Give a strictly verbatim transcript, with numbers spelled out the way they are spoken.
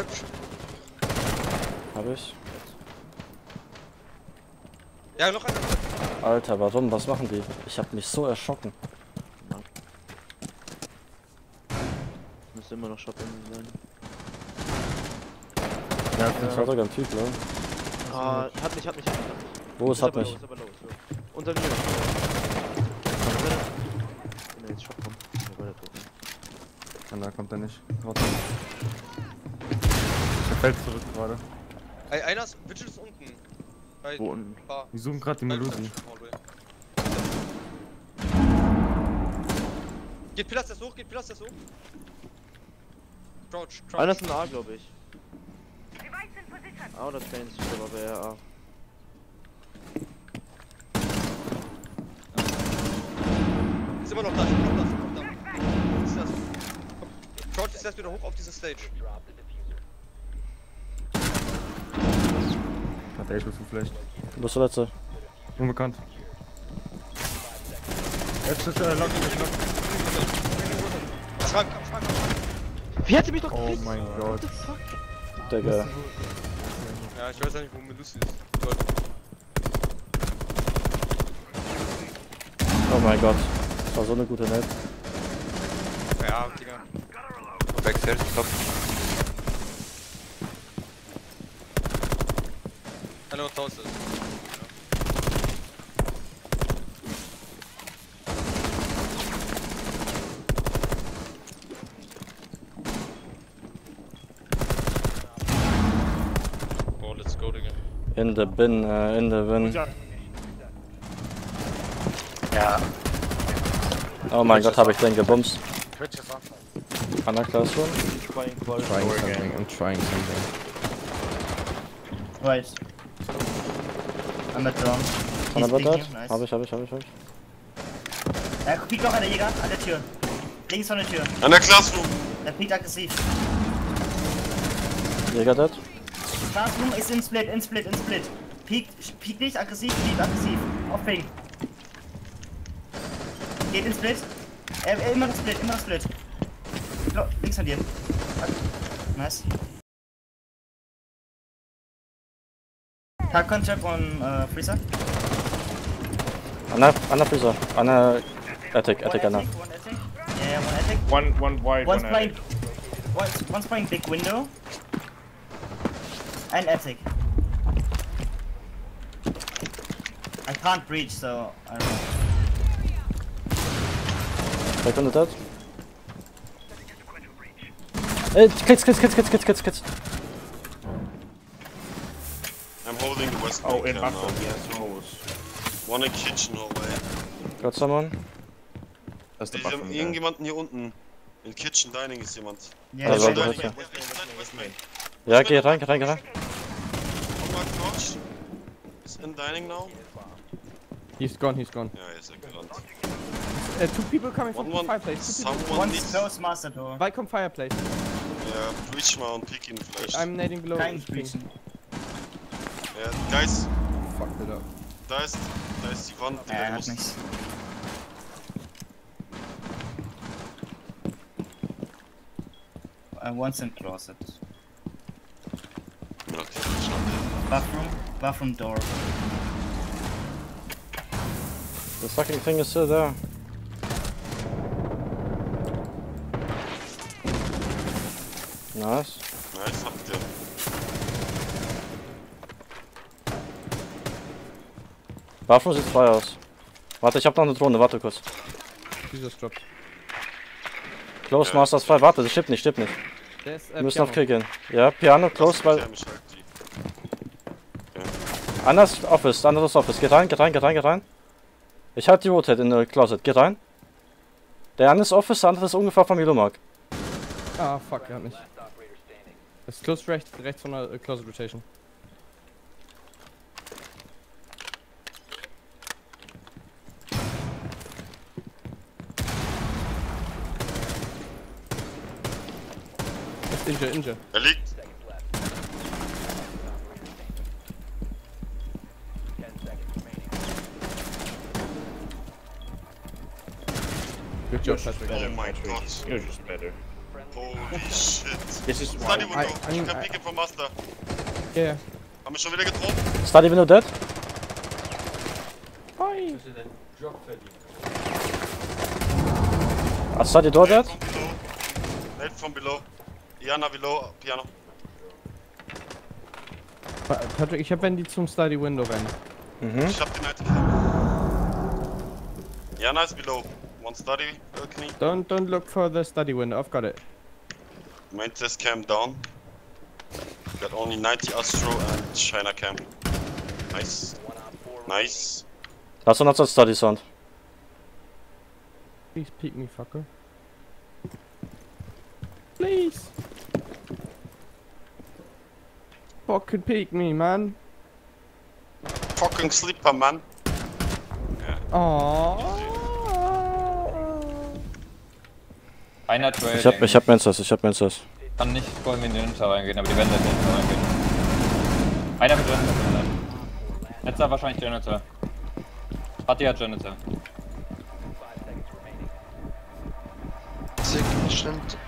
hübsch. Hab ich. Ja, noch einer. Alter, warum? Was machen die? Ich hab mich so erschrocken. Mann. Müsste immer noch shoppen sein. Ja, das war sogar ein Typ, ne? Ah, hat mich, hat mich, hat mich. Wo ist, hat mich? Unter mir. Wenn er jetzt Shop kommt, dann war der tot. Da kommt er nicht. Warte. Der fällt zurück gerade. Ey, einer ist, Vigil ist unten. Bei wo unten? Bar. Wir suchen gerade die Melusi. Geht Pilas das hoch, geht Pilas das hoch. Crouch, Crouch. Einer ist ein A, glaube ich. Ah, oder Tainz, ich glaube, aber ja, A. Ist immer noch da, kommt da, kommt da. Was ist das? Komm, Crouch ist erst wieder hoch auf diese Stage. Hat er schon vielleicht. Du bist der Letzte. Unbekannt. Jetzt ist er lock, lock. Schrank, am Schrank, am Schrank. Wie hat sie mich doch gekriegt? Oh mein Gott. Digga. Ja, ich weiß ja nicht, wo Melusi ist. Leute. Oh mein Gott. Das war so eine gute Net. Ja, Digga. Backstage, top. Hallo, tausend. Oh, let's go, Digga. In the bin, uh, in the bin. Ja. Oh mein Gott, habe ich den gebumst. Anna, Classroom? Trying, trying something, I'm trying something. Right. I'm at wrong. He's thinking, nice. Hab ich, hab ich, hab ich, hab ich. Da piekt noch einer Jäger an der Tür. Links von der Tür. An der Classroom. Der piekt aggressiv. Jäger dead. Classroom ist in Split, in Split, in Split. Piekt, piekt nicht aggressiv, piekt aggressiv. Auf Ping. Geht in Split. Äh, immer das Split, immer das Split. Lo links von dir. Nice. Tag Concept von äh, Freezer. Anna, Anna Freezer. Anna Attic, Attic, Anna. Yeah, one Attic. One, one wide, one's one playing, Attic. One's, one's playing big window. And Attic. I can't breach, so I don't know. Back on the dead. It's kids, kids, kids, kids, kids, kids, kids. I'm holding the west. Oh, in bathroom. Yes, one in kitchen hallway. Got someone? Das ist der Bathroom. Irgendjemanden hier unten. In kitchen dining ist jemand. Ja, also, dining. West main, west main. Ja, geh rein, geh rein, geh rein. Oh mein Gott. Is in dining now. He's gone, he's gone. Ja, er ist gerannt. Uh, two people coming one, from one, the fireplace. Someone needs... close master door. Welcome fireplace. Ja, breach mal und pick ihn vielleicht. I'm nading below. Kein breachen. Ja, da ist. Fuck it up. Da ist. Da ist die Wand. Ja, er hat nichts. I want some closet. Okay, bathroom. Bathroom door. The fucking thing is still there. Nice. Nice, habt ihr. Waffen sieht frei aus. Warte, ich hab noch eine Drohne, warte kurz. Jesus Gott. Close, ja. Master ist frei, warte, das stirbt nicht, stirbt nicht. Ist, äh, wir müssen Piano auf Kill gehen. Ja, Piano, Close, weil... Halt ja. Anders Office, anderes Office. Geht rein, geht rein, geht rein, geht rein. Ich halte die Rotate in der Closet, geht rein. Der andere ist Office, der andere ist ungefähr von Milo-Mark. Ah, fuck, er hat mich. Das ist Close rechts, rechts von der Closet Rotation. Injure, injure. Er liegt. Good job, Patrick. Oh my God. You're just better. Holy shit. This is why. Study window. I, I mean, you can I, peek it from us there. Yeah. Haben wir schon wieder getroffen? Study window dead. Hi. I study door dead. Nade from below. Iana below. Piano. Patrick, ich hab Wendy zum Study window rennen. Mhm. Ich hab den alten. Iana is below. One study balcony. Don't don't look for the study window. I've got it. Maintenance cam down. Got only ninety Astro and China cam. Nice. Nice. That's not a study sound. Please peek me, fucker. Please. Fucking peek me, man. Fucking sleeper, man. Yeah. Aww. Einer Trail. Ich hab, ich hab Menzers, ich hab Menzers. Ich kann nicht voll in den Hinter reingehen, aber die Wände in den Hinter reingehen. Einer mit Janitor. Letzter wahrscheinlich Janitor. Party hat Janitor. Sick, bestimmt.